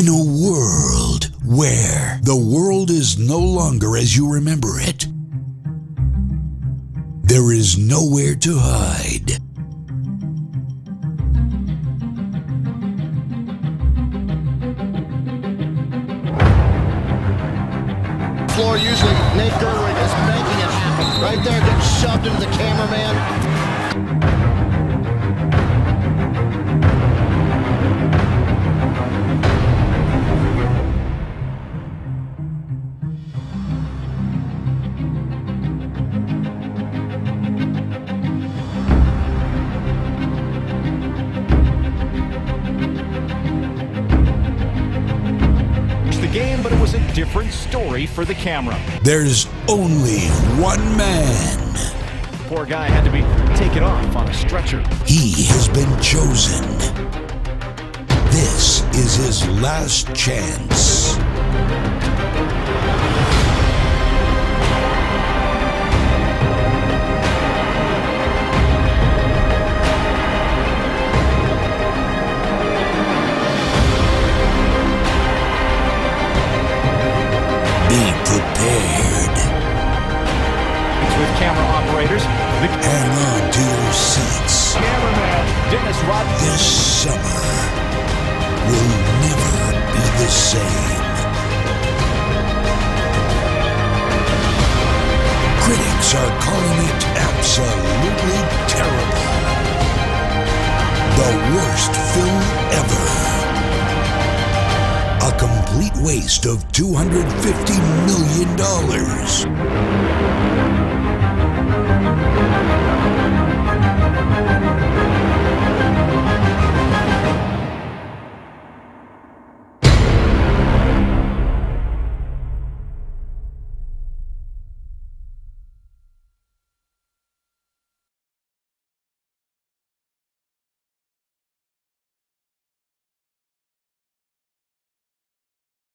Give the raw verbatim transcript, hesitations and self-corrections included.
In a world where the world is no longer as you remember it, there is nowhere to hide. Floor usually, Nate Gerwig is making it happen. Right there, gets shoved into the cameraman. Game, but it was a different story for the camera. There's only one man. The poor guy had to be taken off on a stretcher. He has been chosen. This is his last chance. Prepared. It's with camera operators. The Hang on to your seats. Cameraman Dennis Rodman. This summer will never be the same. Critics are calling it absolutely terrible. The worst film ever. A complete waste of two hundred fifty million dollars.